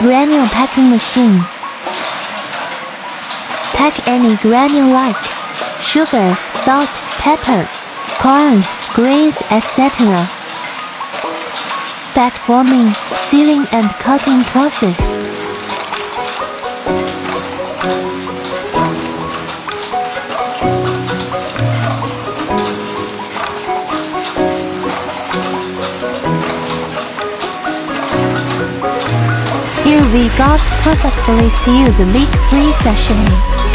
Granule packing machine. Pack any granule like sugar, salt, pepper, corns, grains, etc. Back forming, sealing and cutting process. Here we got perfectly sealed leak-free sashimi.